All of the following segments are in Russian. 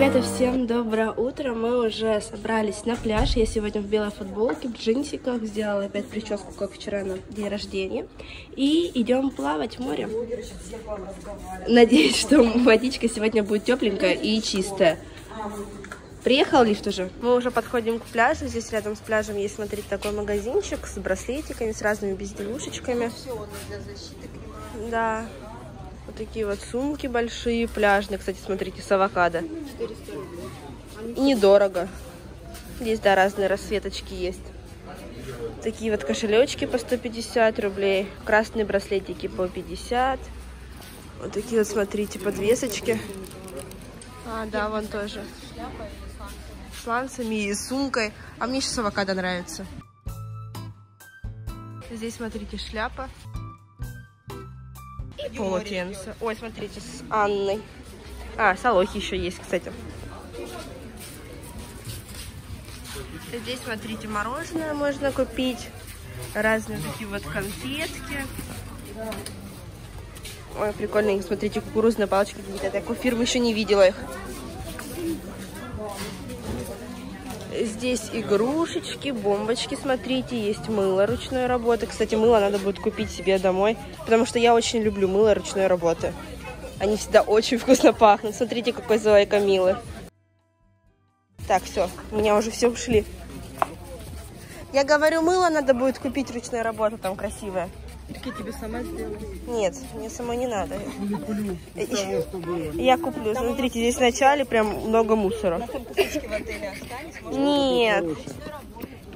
Ребята, всем доброе утро, мы уже собрались на пляж, я сегодня в белой футболке, в джинсиках, сделала опять прическу, как вчера на день рождения, и идем плавать в море. Надеюсь, что водичка сегодня будет тепленькая и чистая. Приехал лифт уже. Мы уже подходим к пляжу. Здесь рядом с пляжем есть, смотрите, такой магазинчик с браслетиками, с разными безделушечками. Да. Вот такие вот сумки большие, пляжные. Кстати, смотрите, с авокадо. 400 рублей. Недорого. Здесь, да, разные расцветочки есть. Такие вот кошелечки по 150 рублей. Красные браслетики по 50. Вот такие вот, смотрите, подвесочки. А, да, вон тоже. С ланцами и сумкой. А мне сейчас авокадо нравится. Здесь, смотрите, шляпа. И полотенце. Ой, смотрите, с Анной. А, салохи еще есть, кстати. Здесь, смотрите, мороженое можно купить. Разные такие вот конфетки. Ой, прикольные, смотрите, кукурузные палочки какие-то. Такой фирмы еще не видела их. Здесь игрушечки, бомбочки, смотрите, есть мыло ручной работы. Кстати, мыло надо будет купить себе домой, потому что я очень люблю мыло ручной работы. Они всегда очень вкусно пахнут. Смотрите, какой зайка милый. Так, все, у меня уже все ушли. Я говорю, мыло надо будет купить ручной работы, там красивое. Так я тебе сама сделаю. Нет, мне самой не надо. Я куплю. Смотрите, здесь вначале прям много мусора. Нет.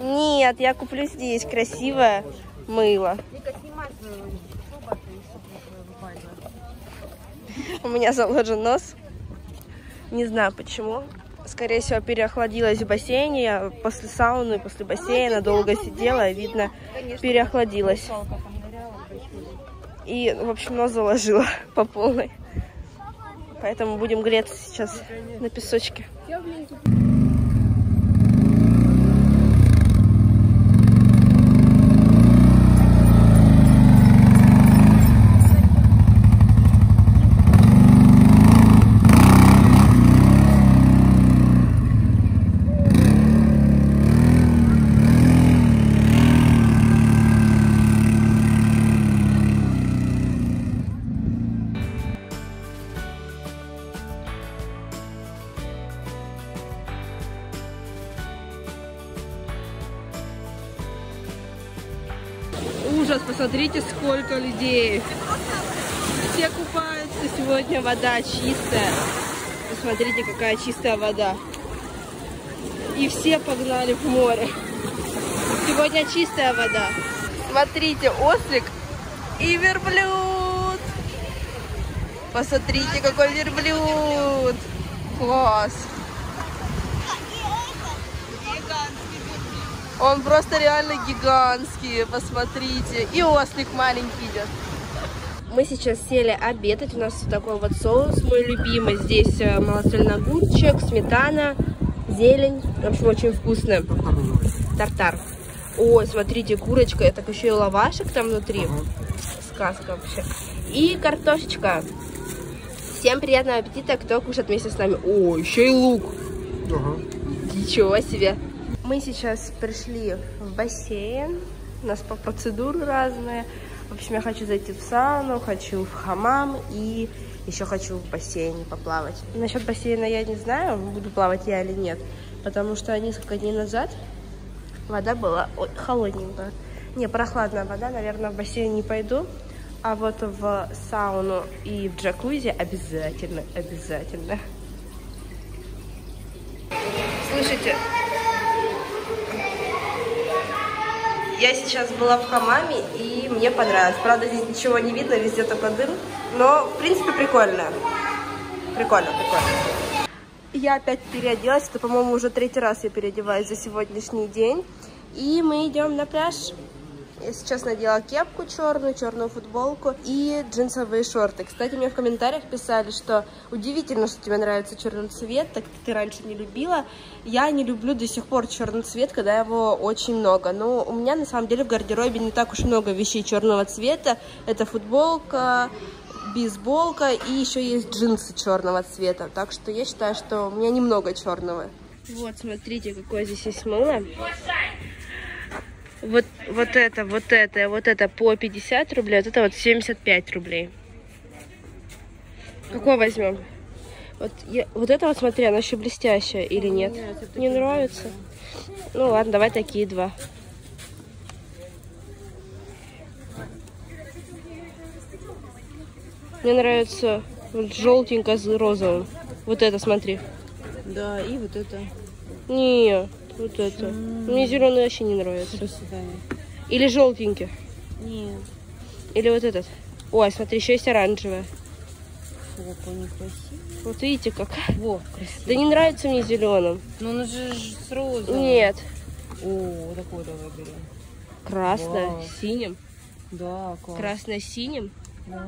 Нет, я куплю здесь красивое мыло. У меня заложен нос. Не знаю почему. Скорее всего, переохладилась в бассейне. Я после сауны, после бассейна долго сидела, видно, переохладилась. И, в общем, нос заложила по полной. Поэтому будем греться сейчас на песочке. Ужас, посмотрите, сколько людей. Все купаются сегодня, вода чистая. Посмотрите, какая чистая вода. И все погнали в море. Сегодня чистая вода. Смотрите, ослик и верблюд. Посмотрите, какой верблюд. Класс. Он просто реально гигантский, посмотрите. И ослик маленький идет. Мы сейчас сели обедать. У нас вот такой вот соус, мой любимый. Здесь малосольный огурчик, сметана, зелень. В общем, очень вкусно. Тартар. Ой, смотрите, курочка. И так еще и лавашек там внутри. Сказка вообще. И картошечка. Всем приятного аппетита, кто кушает вместе с нами. О, еще и лук. Ничего себе. Мы сейчас пришли в бассейн, у нас по процедуры разные. В общем, я хочу зайти в сауну, хочу в хамам и еще хочу в бассейне поплавать. Насчет бассейна я не знаю, буду плавать я или нет, потому что несколько дней назад вода была холодненькая. Не, прохладная вода, наверное, в бассейн не пойду, а вот в сауну и в джакузи обязательно, обязательно. Слышите? Я сейчас была в хамаме, и мне понравилось. Правда, здесь ничего не видно, везде только дым. Но, в принципе, прикольно. Прикольно, прикольно. Я опять переоделась. Это, по-моему, уже третий раз я переодеваюсь за сегодняшний день. И мы идем на пляж. Я сейчас надела кепку черную, черную футболку и джинсовые шорты. Кстати, мне в комментариях писали, что удивительно, что тебе нравится черный цвет, так как ты раньше не любила. Я не люблю до сих пор черный цвет, когда его очень много. Но у меня на самом деле в гардеробе не так уж много вещей черного цвета. Это футболка, бейсболка и еще есть джинсы черного цвета. Так что я считаю, что у меня немного черного. Вот, смотрите, какое здесь есть мыло. Вот это по 50 рублей, вот это вот 75 рублей. Какое возьмем? Вот это, смотри, она еще блестящая или нет? Нет, не нравится? Ну ладно, давай такие два. Мне нравится вот желтенько с розовым. Вот это, смотри. Да, и вот это. Не, вот это. Мне зеленый вообще не нравится. Или желтенький. Нет. Или вот этот. Ой, смотри, еще есть оранжевая. Вот видите, как. Во, да не нравится мне зеленым. Ну он же с розовым. Нет. О, такой давай берем. Красно-синим. Да, красно-синим. Да.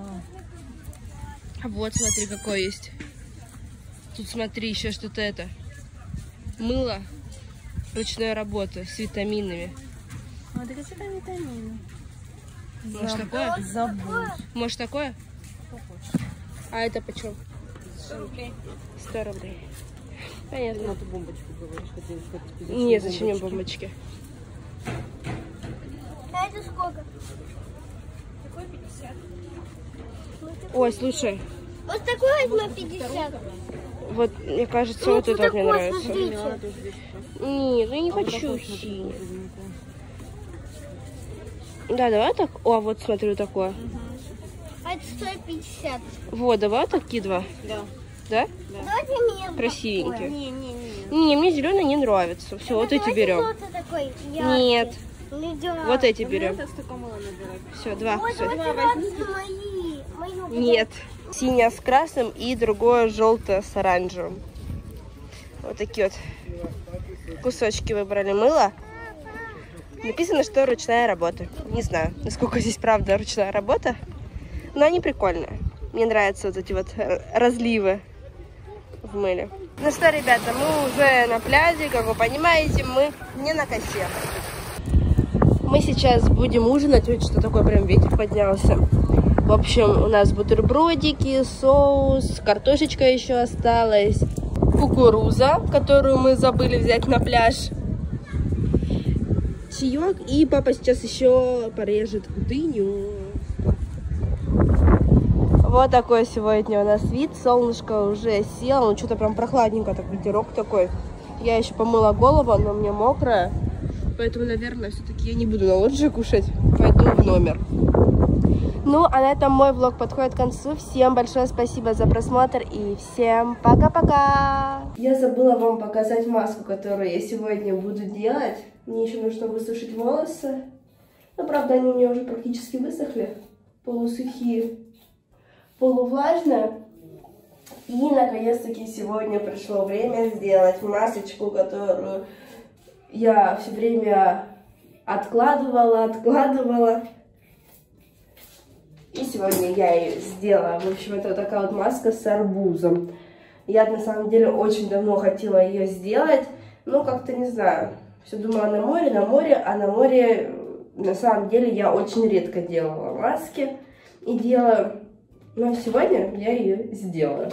Вот, смотри, какой есть. Тут, смотри, еще что-то это. Мыло ручной работы с витаминами. А, так это витамины. Может, такое? Забудь. Может, такое? А это почем? 100 рублей. 100 рублей. Понятно. Ты бомбочку говоришь, хотели сказать. Нет, зачем мне бомбочки? А это сколько? Такой 50. Ой, слушай. Вот такой возьму 50. Вот, мне кажется, ну, вот это вот мне нравится. Смотрите. Нет, ну я не хочу синий. Да, давай так. О, вот смотрю такое. Это 150. Вот, давай вот такие два. Да. Да? Да. Давайте мне красивенькие. Не, мне зеленый не нравится. Все, вот эти берем. Нет. Вот эти берем. Все, два. Нет. Синяя с красным и другое желтое с оранжевым. Вот такие вот кусочки выбрали мыло. Написано, что ручная работа. Не знаю, насколько здесь правда ручная работа. Но они прикольные. Мне нравятся вот эти вот разливы в мыле. Ну что, ребята, мы уже на пляже, как вы понимаете, мы не на косе. Мы сейчас будем ужинать. Видите, что такой прям ветер поднялся. В общем, у нас бутербродики, соус, картошечка еще осталась, кукуруза, которую мы забыли взять на пляж, чаек, и папа сейчас еще порежет дыню. Вот такой сегодня у нас вид. Солнышко уже село, ну что-то прям прохладненько, так ветерок такой. Я еще помыла голову, но у меня мокрая, поэтому, наверное, все-таки я не буду на лоджии кушать, пойду в номер. Ну, а на этом мой влог подходит к концу. Всем большое спасибо за просмотр и всем пока-пока! Я забыла вам показать маску, которую я сегодня буду делать. Мне еще нужно высушить волосы. Но, правда, они у меня уже практически высохли. Полусухие. Полувлажная. И наконец-таки сегодня пришло время сделать масочку, которую я все время откладывала. И сегодня я ее сделала. В общем, это вот такая вот маска с арбузом. Я на самом деле очень давно хотела ее сделать, но как-то не знаю. Все думала на море, а на море на самом деле я очень редко делала маски и делаю. Но сегодня я ее сделаю.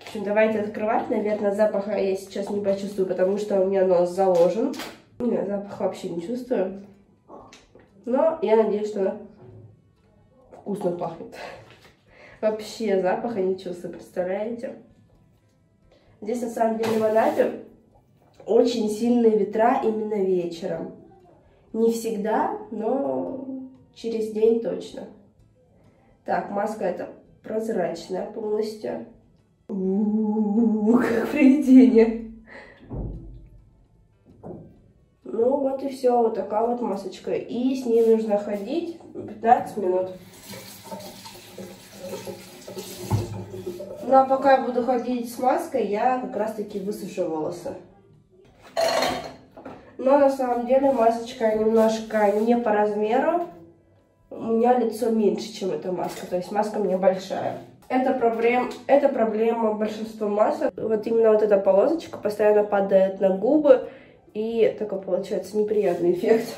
В общем, давайте открывать. Наверное, запаха я сейчас не почувствую, потому что у меня нос заложен. Я запах вообще не чувствую. Но я надеюсь, что она вкусно пахнет. Вообще запаха не чувствую, представляете? Здесь, на самом деле, в Анапе очень сильные ветра именно вечером. Не всегда, но через день точно. Так, маска эта прозрачная полностью. Как привидение. Ну вот и все, вот такая вот масочка. И с ней нужно ходить 15 минут. Ну а пока я буду ходить с маской, я как раз таки высушу волосы. Но на самом деле масочка немножко не по размеру. У меня лицо меньше, чем эта маска, то есть маска у меня большая. Это проблема большинства масок. Вот именно вот эта полосочка постоянно падает на губы, и такой получается неприятный эффект.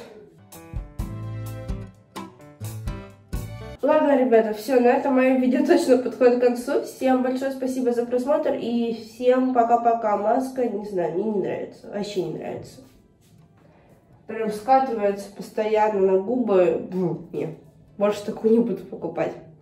Ладно, ребята, все, на этом мое видео точно подходит к концу. Всем большое спасибо за просмотр и всем пока-пока. Маска, не знаю, мне не нравится, вообще не нравится. Прям скатывается постоянно на губы. Нет, больше такую не буду покупать.